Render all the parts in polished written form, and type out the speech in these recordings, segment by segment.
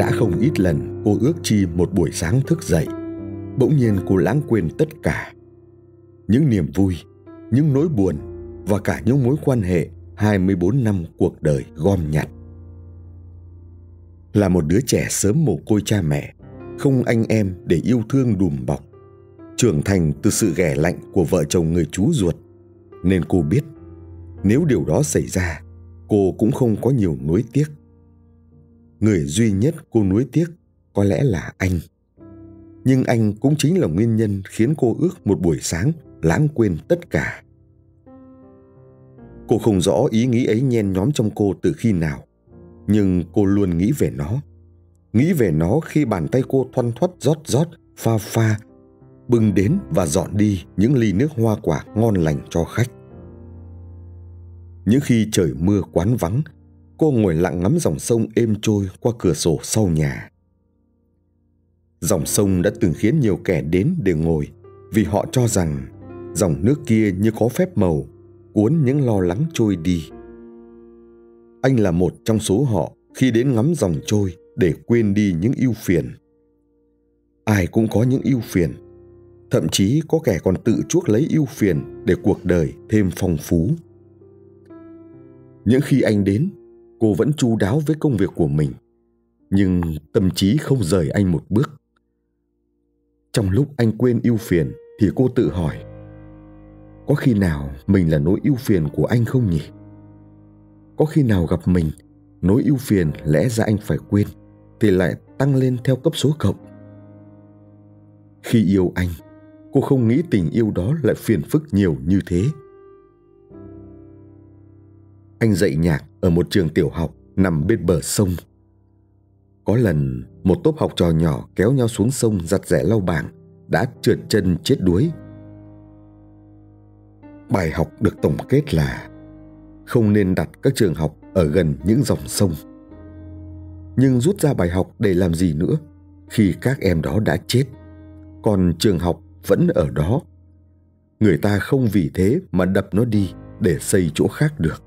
Đã không ít lần cô ước chi một buổi sáng thức dậy, bỗng nhiên cô lãng quên tất cả. Những niềm vui, những nỗi buồn và cả những mối quan hệ 24 năm cuộc đời gom nhặt. Là một đứa trẻ sớm mồ côi cha mẹ, không anh em để yêu thương đùm bọc, trưởng thành từ sự ghẻ lạnh của vợ chồng người chú ruột, nên cô biết nếu điều đó xảy ra, cô cũng không có nhiều nuối tiếc. Người duy nhất cô nuối tiếc có lẽ là anh. Nhưng anh cũng chính là nguyên nhân khiến cô ước một buổi sáng lãng quên tất cả. Cô không rõ ý nghĩ ấy nhen nhóm trong cô từ khi nào, nhưng cô luôn nghĩ về nó. Nghĩ về nó khi bàn tay cô thoăn thoắt rót rót, pha pha, bưng đến và dọn đi những ly nước hoa quả ngon lành cho khách. Những khi trời mưa quán vắng, cô ngồi lặng ngắm dòng sông êm trôi qua cửa sổ sau nhà. Dòng sông đã từng khiến nhiều kẻ đến để ngồi, vì họ cho rằng dòng nước kia như có phép màu, cuốn những lo lắng trôi đi. Anh là một trong số họ khi đến ngắm dòng trôi để quên đi những ưu phiền. Ai cũng có những ưu phiền, thậm chí có kẻ còn tự chuốc lấy ưu phiền để cuộc đời thêm phong phú. Những khi anh đến, cô vẫn chu đáo với công việc của mình, nhưng tâm trí không rời anh một bước. Trong lúc anh quên ưu phiền thì cô tự hỏi, có khi nào mình là nỗi ưu phiền của anh không nhỉ? Có khi nào gặp mình, nỗi ưu phiền lẽ ra anh phải quên thì lại tăng lên theo cấp số cộng? Khi yêu anh, cô không nghĩ tình yêu đó lại phiền phức nhiều như thế. Anh dạy nhạc ở một trường tiểu học nằm bên bờ sông. Có lần, một tốp học trò nhỏ kéo nhau xuống sông giặt giẻ lau bảng, đã trượt chân chết đuối. Bài học được tổng kết là không nên đặt các trường học ở gần những dòng sông. Nhưng rút ra bài học để làm gì nữa khi các em đó đã chết, còn trường học vẫn ở đó. Người ta không vì thế mà đập nó đi để xây chỗ khác được.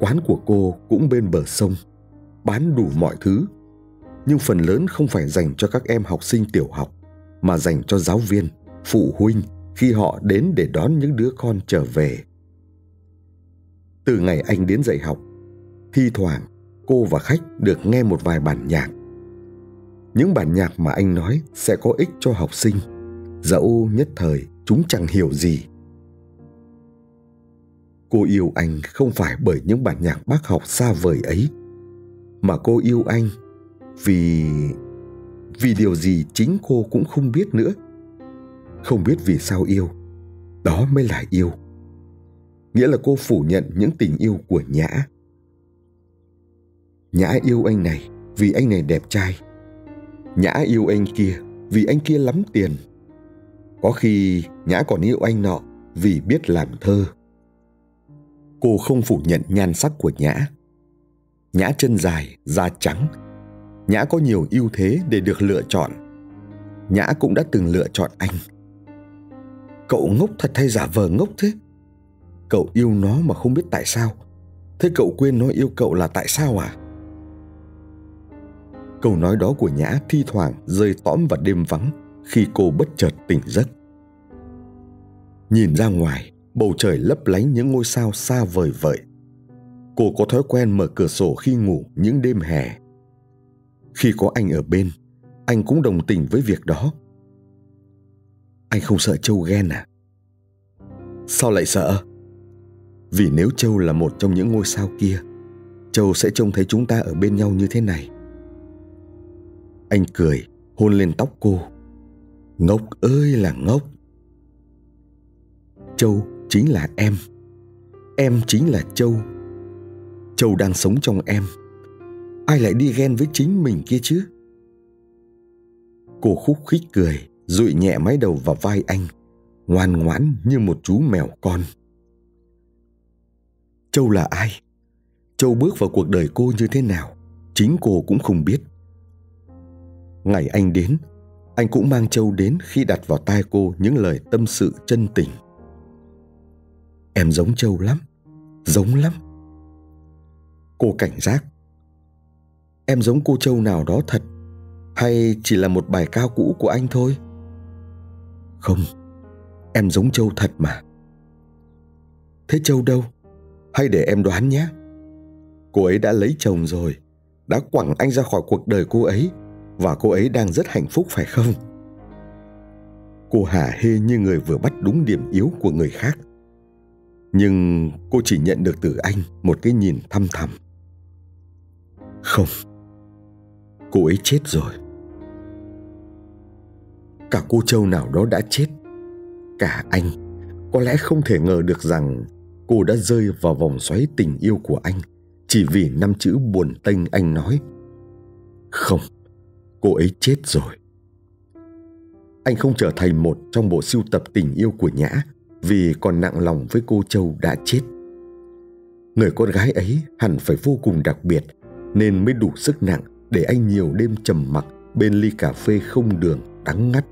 Quán của cô cũng bên bờ sông, bán đủ mọi thứ, nhưng phần lớn không phải dành cho các em học sinh tiểu học, mà dành cho giáo viên, phụ huynh khi họ đến để đón những đứa con trở về. Từ ngày anh đến dạy học, thi thoảng cô và khách được nghe một vài bản nhạc. Những bản nhạc mà anh nói sẽ có ích cho học sinh, dẫu nhất thời chúng chẳng hiểu gì. Cô yêu anh không phải bởi những bản nhạc bác học xa vời ấy, mà cô yêu anh vì điều gì chính cô cũng không biết nữa. Không biết vì sao yêu, đó mới là yêu. Nghĩa là cô phủ nhận những tình yêu của Nhã. Nhã yêu anh này vì anh này đẹp trai. Nhã yêu anh kia vì anh kia lắm tiền. Có khi Nhã còn yêu anh nọ vì biết làm thơ. Cô không phủ nhận nhan sắc của Nhã. Nhã chân dài, da trắng. Nhã có nhiều ưu thế để được lựa chọn. Nhã cũng đã từng lựa chọn anh. Cậu ngốc thật hay giả vờ ngốc thế? Cậu yêu nó mà không biết tại sao. Thế cậu quên nó yêu cậu là tại sao à? Câu nói đó của Nhã thi thoảng rơi tõm vào đêm vắng khi cô bất chợt tỉnh giấc. Nhìn ra ngoài, bầu trời lấp lánh những ngôi sao xa vời vợi. Cô có thói quen mở cửa sổ khi ngủ những đêm hè. Khi có anh ở bên, anh cũng đồng tình với việc đó. Anh không sợ Châu ghen à? Sao lại sợ? Vì nếu Châu là một trong những ngôi sao kia, Châu sẽ trông thấy chúng ta ở bên nhau như thế này. Anh cười, hôn lên tóc cô. Ngốc ơi là ngốc. Châu chính là em. Em chính là Châu. Châu đang sống trong em. Ai lại đi ghen với chính mình kia chứ? Cô khúc khích cười, dụi nhẹ mái đầu vào vai anh, ngoan ngoãn như một chú mèo con. Châu là ai? Châu bước vào cuộc đời cô như thế nào? Chính cô cũng không biết. Ngày anh đến, anh cũng mang Châu đến khi đặt vào tai cô những lời tâm sự chân tình. Em giống Châu lắm, giống lắm. Cô cảnh giác. em giống cô Châu nào đó thật, hay chỉ là một bài ca cũ của anh thôi? Không, em giống Châu thật mà. Thế Châu đâu? Hay để em đoán nhé. Cô ấy đã lấy chồng rồi, đã quẳng anh ra khỏi cuộc đời cô ấy, và cô ấy đang rất hạnh phúc phải không? Cô hả hê như người vừa bắt đúng điểm yếu của người khác. Nhưng cô chỉ nhận được từ anh một cái nhìn thăm thẳm. Không, cô ấy chết rồi. Cả cô Châu nào đó đã chết. Cả anh có lẽ không thể ngờ được rằng cô đã rơi vào vòng xoáy tình yêu của anh chỉ vì 5 chữ buồn tênh anh nói. Không, cô ấy chết rồi. Anh không trở thành một trong bộ sưu tập tình yêu của Nhã vì còn nặng lòng với cô Châu đã chết. Người con gái ấy hẳn phải vô cùng đặc biệt nên mới đủ sức nặng để anh nhiều đêm trầm mặc bên ly cà phê không đường đắng ngắt,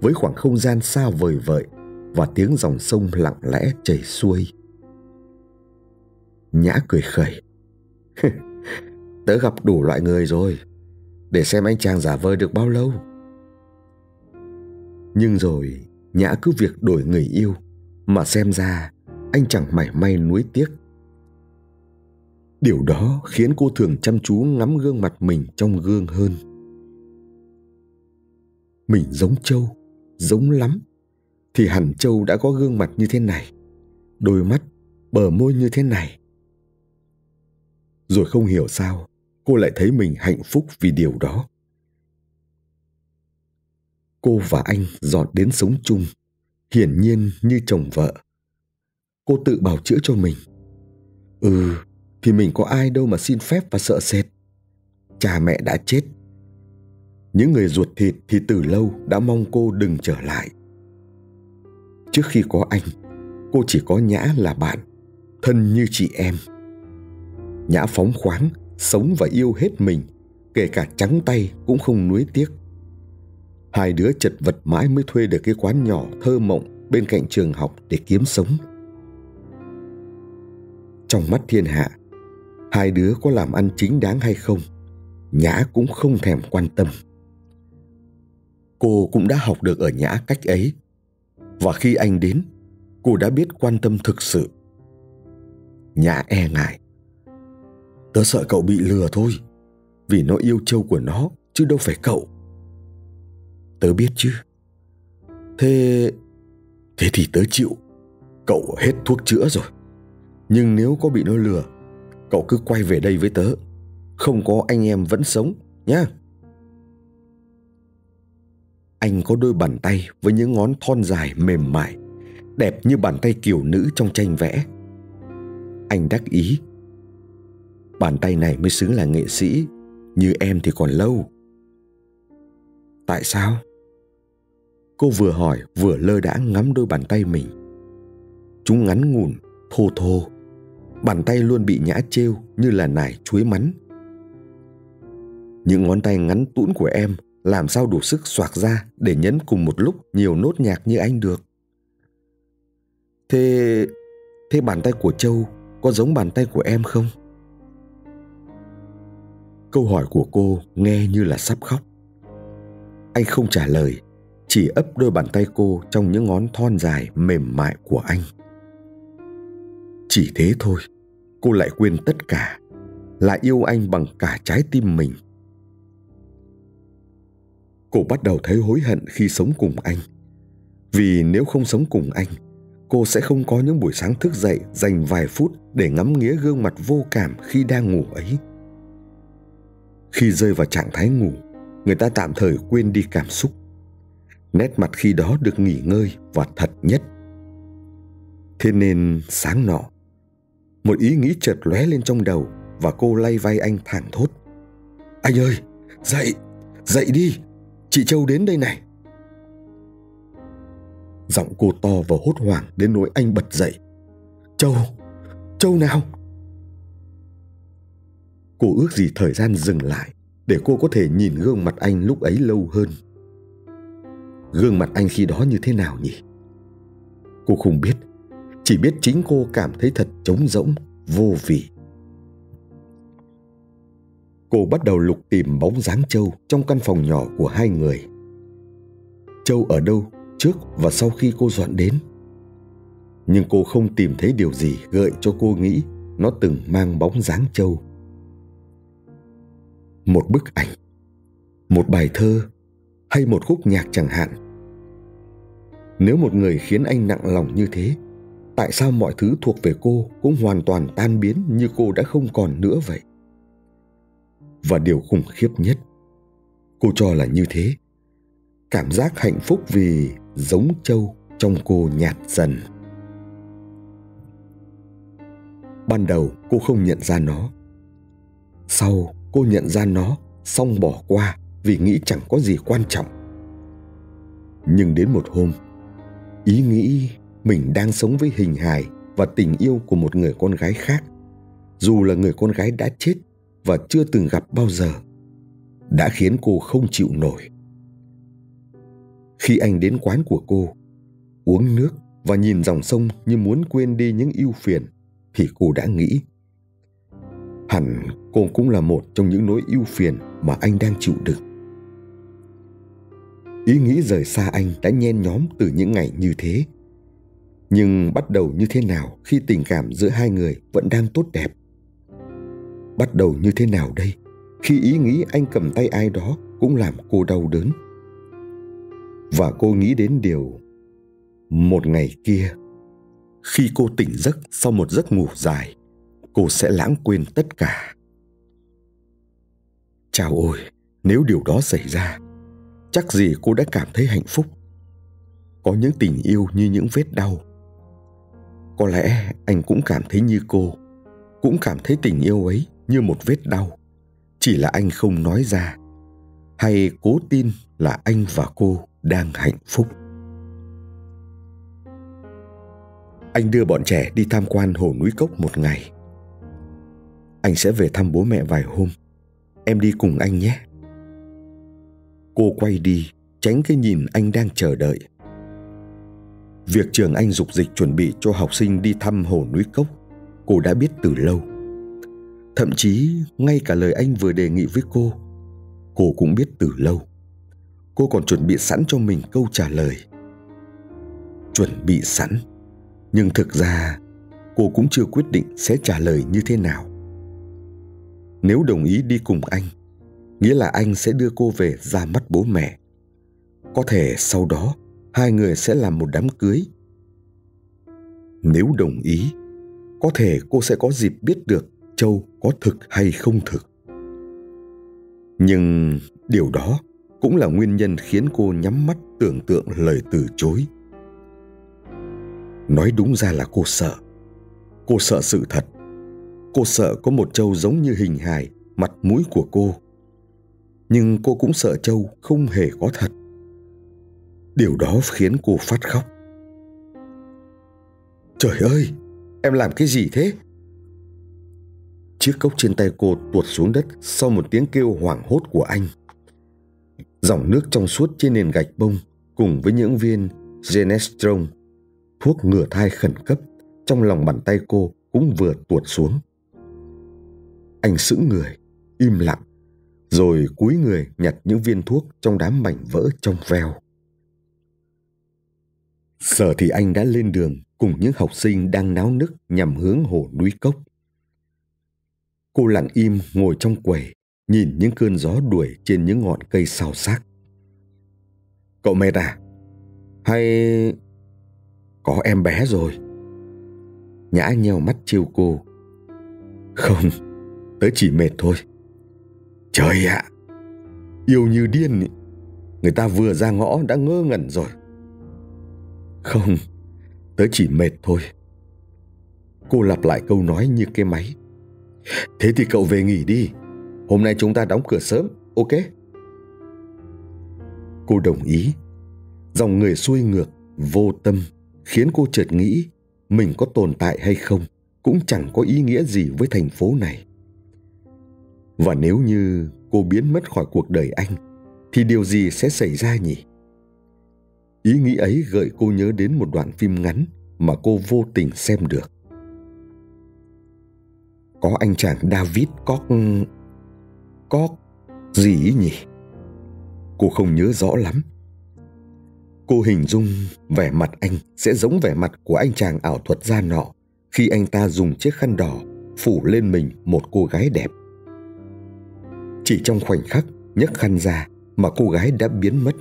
với khoảng không gian xa vời vợi và tiếng dòng sông lặng lẽ chảy xuôi. Nhã cười khẩy. Tớ gặp đủ loại người rồi, để xem anh chàng giả vờ được bao lâu. Nhưng rồi Nhã cứ việc đổi người yêu, mà xem ra anh chẳng mảy may nuối tiếc. Điều đó khiến cô thường chăm chú ngắm gương mặt mình trong gương hơn. Mình giống Châu, giống lắm. Thì hẳn Châu đã có gương mặt như thế này, đôi mắt, bờ môi như thế này. Rồi không hiểu sao cô lại thấy mình hạnh phúc vì điều đó. Cô và anh dọn đến sống chung, hiển nhiên như chồng vợ. Cô tự bào chữa cho mình. Ừ, thì mình có ai đâu mà xin phép và sợ sệt. Cha mẹ đã chết. Những người ruột thịt thì từ lâu đã mong cô đừng trở lại. Trước khi có anh, cô chỉ có Nhã là bạn, thân như chị em. Nhã phóng khoáng, sống và yêu hết mình, kể cả trắng tay cũng không nuối tiếc. Hai đứa chật vật mãi mới thuê được cái quán nhỏ thơ mộng bên cạnh trường học để kiếm sống. Trong mắt thiên hạ, hai đứa có làm ăn chính đáng hay không, Nhã cũng không thèm quan tâm. Cô cũng đã học được ở Nhã cách ấy, và khi anh đến, cô đã biết quan tâm thực sự. Nhã e ngại. Tớ sợ cậu bị lừa thôi, vì nó yêu Châu của nó chứ đâu phải cậu. Tớ biết chứ. Thế thì tớ chịu. Cậu hết thuốc chữa rồi. Nhưng nếu có bị nó lừa, cậu cứ quay về đây với tớ. Không có anh em vẫn sống nhá. Anh có đôi bàn tay với những ngón thon dài mềm mại, đẹp như bàn tay kiều nữ trong tranh vẽ. Anh đắc ý. Bàn tay này mới xứng là nghệ sĩ. Như em thì còn lâu. Tại sao? Cô vừa hỏi vừa lơ đãng ngắm đôi bàn tay mình. Chúng ngắn ngủn, thô thô. Bàn tay luôn bị Nhã trêu như là nải chuối mắn. Những ngón tay ngắn tũn của em làm sao đủ sức xoạc ra để nhấn cùng một lúc nhiều nốt nhạc như anh được. Thế bàn tay của Châu có giống bàn tay của em không? Câu hỏi của cô nghe như là sắp khóc. Anh không trả lời, chỉ ấp đôi bàn tay cô trong những ngón thon dài mềm mại của anh. Chỉ thế thôi, cô lại quên tất cả, lại yêu anh bằng cả trái tim mình. Cô bắt đầu thấy hối hận khi sống cùng anh. Vì nếu không sống cùng anh, cô sẽ không có những buổi sáng thức dậy dành vài phút để ngắm nghía gương mặt vô cảm khi đang ngủ ấy. Khi rơi vào trạng thái ngủ, người ta tạm thời quên đi cảm xúc. Nét mặt khi đó được nghỉ ngơi và thật nhất. Thế nên sáng nọ, một ý nghĩ chợt lóe lên trong đầu và cô lay vai anh thảng thốt. Anh ơi, dậy, dậy đi, chị Châu đến đây này. Giọng cô to và hốt hoảng đến nỗi anh bật dậy. Châu, Châu nào? Cô ước gì thời gian dừng lại để cô có thể nhìn gương mặt anh lúc ấy lâu hơn. Gương mặt anh khi đó như thế nào nhỉ? Cô không biết, chỉ biết chính cô cảm thấy thật trống rỗng, vô vị. cô bắt đầu lục tìm bóng dáng Châu trong căn phòng nhỏ của hai người. Châu ở đâu trước và sau khi cô dọn đến? Nhưng cô không tìm thấy điều gì gợi cho cô nghĩ nó từng mang bóng dáng Châu. Một bức ảnh, một bài thơ hay một khúc nhạc chẳng hạn. Nếu một người khiến anh nặng lòng như thế, tại sao mọi thứ thuộc về cô cũng hoàn toàn tan biến như cô đã không còn nữa vậy? Và điều khủng khiếp nhất, cô cho là như thế, cảm giác hạnh phúc vì giống Châu trong cô nhạt dần. Ban đầu cô không nhận ra nó. Sau cô nhận ra nó, xong bỏ qua vì nghĩ chẳng có gì quan trọng. Nhưng đến một hôm, ý nghĩ mình đang sống với hình hài và tình yêu của một người con gái khác, dù là người con gái đã chết và chưa từng gặp bao giờ, đã khiến cô không chịu nổi. Khi anh đến quán của cô, uống nước và nhìn dòng sông như muốn quên đi những ưu phiền, thì cô đã nghĩ hẳn cô cũng là một trong những nỗi ưu phiền mà anh đang chịu đựng. Ý nghĩ rời xa anh đã nhen nhóm từ những ngày như thế. Nhưng bắt đầu như thế nào khi tình cảm giữa hai người vẫn đang tốt đẹp? Bắt đầu như thế nào đây khi ý nghĩ anh cầm tay ai đó cũng làm cô đau đớn? Và cô nghĩ đến điều một ngày kia, khi cô tỉnh giấc sau một giấc ngủ dài, cô sẽ lãng quên tất cả. Chao ôi, nếu điều đó xảy ra, chắc gì cô đã cảm thấy hạnh phúc. Có những tình yêu như những vết đau. Có lẽ anh cũng cảm thấy như cô, cũng cảm thấy tình yêu ấy như một vết đau, chỉ là anh không nói ra, hay cố tin là anh và cô đang hạnh phúc. Anh đưa bọn trẻ đi tham quan hồ núi Cốc một ngày. Anh sẽ về thăm bố mẹ vài hôm, em đi cùng anh nhé. Cô quay đi, tránh cái nhìn anh đang chờ đợi. Việc trường anh dục dịch chuẩn bị cho học sinh đi thăm hồ núi Cốc, cô đã biết từ lâu. Thậm chí, ngay cả lời anh vừa đề nghị với cô cũng biết từ lâu. Cô còn chuẩn bị sẵn cho mình câu trả lời. Chuẩn bị sẵn, nhưng thực ra cô cũng chưa quyết định sẽ trả lời như thế nào. Nếu đồng ý đi cùng anh, nghĩa là anh sẽ đưa cô về ra mắt bố mẹ. Có thể sau đó hai người sẽ làm một đám cưới. Nếu đồng ý, có thể cô sẽ có dịp biết được Châu có thực hay không thực. Nhưng điều đó cũng là nguyên nhân khiến cô nhắm mắt tưởng tượng lời từ chối. Nói đúng ra là cô sợ. Cô sợ sự thật. Cô sợ có một Châu giống như hình hài, mặt mũi của cô. Nhưng cô cũng sợ Châu không hề có thật. Điều đó khiến cô phát khóc. Trời ơi, em làm cái gì thế? Chiếc cốc trên tay cô tuột xuống đất sau một tiếng kêu hoảng hốt của anh. Dòng nước trong suốt trên nền gạch bông cùng với những viên Genestron, thuốc ngừa thai khẩn cấp, trong lòng bàn tay cô cũng vừa tuột xuống. Anh sững người, im lặng, rồi cúi người nhặt những viên thuốc trong đám mảnh vỡ trong veo. Giờ thì anh đã lên đường cùng những học sinh đang náo nức nhằm hướng hồ núi Cốc. Cô lặng im ngồi trong quầy, nhìn những cơn gió đuổi trên những ngọn cây xào xác. Cậu mệt à? Hay có em bé rồi? Nhã nheo mắt trêu cô. Không, tớ chỉ mệt thôi. Trời ạ, yêu như điên ý. Người ta vừa ra ngõ đã ngơ ngẩn rồi. Không, tớ chỉ mệt thôi. Cô lặp lại câu nói như cái máy. Thế thì cậu về nghỉ đi. Hôm nay chúng ta đóng cửa sớm, ok? Cô đồng ý. Dòng người xuôi ngược, vô tâm, khiến cô chợt nghĩ mình có tồn tại hay không cũng chẳng có ý nghĩa gì với thành phố này. Và nếu như cô biến mất khỏi cuộc đời anh, thì điều gì sẽ xảy ra nhỉ? Ý nghĩ ấy gợi cô nhớ đến một đoạn phim ngắn mà cô vô tình xem được. Có anh chàng David Koch. Cóc gì ý nhỉ? Cô không nhớ rõ lắm. Cô hình dung vẻ mặt anh sẽ giống vẻ mặt của anh chàng ảo thuật gia nọ khi anh ta dùng chiếc khăn đỏ phủ lên mình một cô gái đẹp. Chỉ trong khoảnh khắc nhấc khăn ra mà cô gái đã biến mất.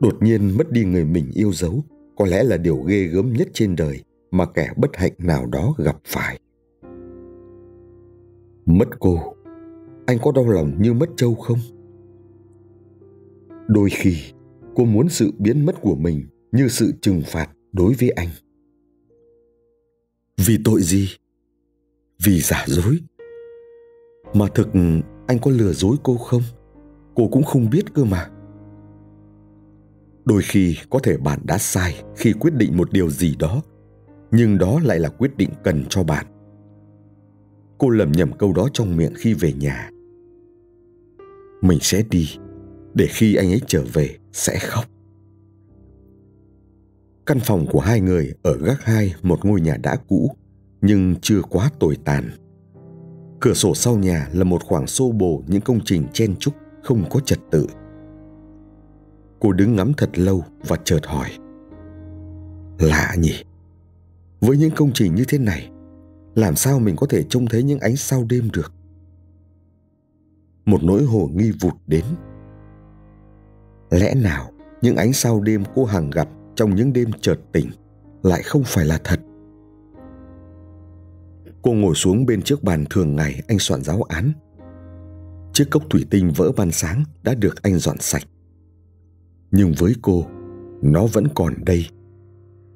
Đột nhiên mất đi người mình yêu dấu có lẽ là điều ghê gớm nhất trên đời mà kẻ bất hạnh nào đó gặp phải. Mất cô, anh có đau lòng như mất Châu không? Đôi khi cô muốn sự biến mất của mình như sự trừng phạt đối với anh. Vì tội gì? Vì giả dối. Mà thực anh có lừa dối cô không? Cô cũng không biết cơ mà. Đôi khi có thể bạn đã sai khi quyết định một điều gì đó, nhưng đó lại là quyết định cần cho bạn. Cô lẩm nhẩm câu đó trong miệng khi về nhà. Mình sẽ đi, để khi anh ấy trở về sẽ khóc. Căn phòng của hai người ở gác 2 một ngôi nhà đã cũ, nhưng chưa quá tồi tàn. Cửa sổ sau nhà là một khoảng xô bồ những công trình chen chúc không có trật tự. Cô đứng ngắm thật lâu và chợt hỏi: lạ nhỉ? Với những công trình như thế này, làm sao mình có thể trông thấy những ánh sao đêm được? Một nỗi hồ nghi vụt đến. Lẽ nào những ánh sao đêm cô hằng gặp trong những đêm chợt tỉnh lại không phải là thật? Cô ngồi xuống bên chiếc bàn thường ngày anh soạn giáo án. Chiếc cốc thủy tinh vỡ ban sáng đã được anh dọn sạch. Nhưng với cô, nó vẫn còn đây.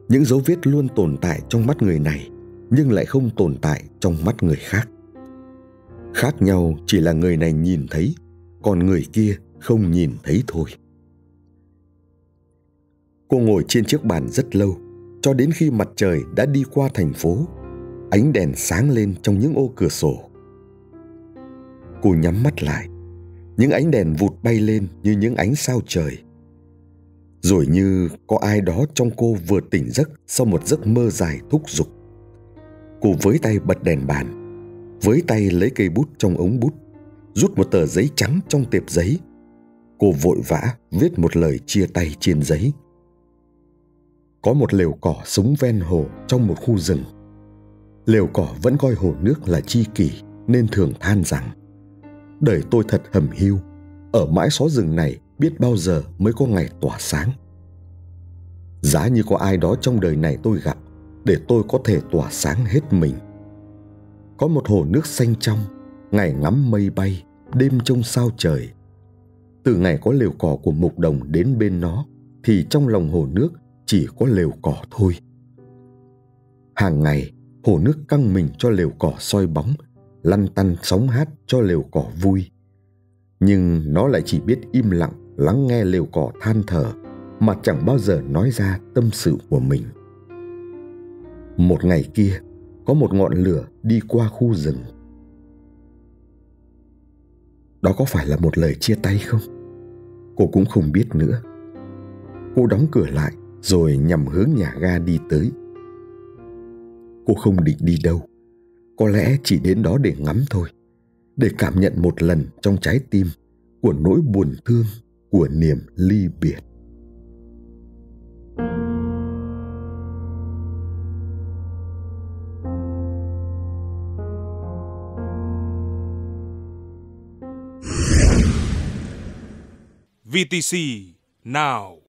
Những dấu vết luôn tồn tại trong mắt người này, nhưng lại không tồn tại trong mắt người khác. Khác nhau chỉ là người này nhìn thấy, còn người kia không nhìn thấy thôi. Cô ngồi trên chiếc bàn rất lâu, cho đến khi mặt trời đã đi qua thành phố. Ánh đèn sáng lên trong những ô cửa sổ. Cô nhắm mắt lại. Những ánh đèn vụt bay lên như những ánh sao trời. Rồi như có ai đó trong cô vừa tỉnh giấc sau một giấc mơ dài thúc giục. Cô với tay bật đèn bàn, với tay lấy cây bút trong ống bút, rút một tờ giấy trắng trong tệp giấy. Cô vội vã viết một lời chia tay trên giấy. Có một lều cỏ sống ven hồ trong một khu rừng. Lều cỏ vẫn coi hồ nước là tri kỷ nên thường than rằng: đời tôi thật hầm hiu, ở mãi xó rừng này biết bao giờ mới có ngày tỏa sáng. Giá như có ai đó trong đời này tôi gặp, để tôi có thể tỏa sáng hết mình. Có một hồ nước xanh trong, ngày ngắm mây bay, đêm trông sao trời. Từ ngày có lều cỏ của Mục Đồng đến bên nó, thì trong lòng hồ nước chỉ có lều cỏ thôi. Hàng ngày hồ nước căng mình cho lều cỏ soi bóng, lăn tăn sóng hát cho lều cỏ vui. Nhưng nó lại chỉ biết im lặng lắng nghe lều cỏ than thở, mà chẳng bao giờ nói ra tâm sự của mình. Một ngày kia, có một ngọn lửa đi qua khu rừng. Đó có phải là một lời chia tay không? Cô cũng không biết nữa. Cô đóng cửa lại rồi nhằm hướng nhà ga đi tới. Cô không định đi đâu. Có lẽ chỉ đến đó để ngắm thôi, để cảm nhận một lần trong trái tim của nỗi buồn thương, của niềm ly biệt. VTC Now.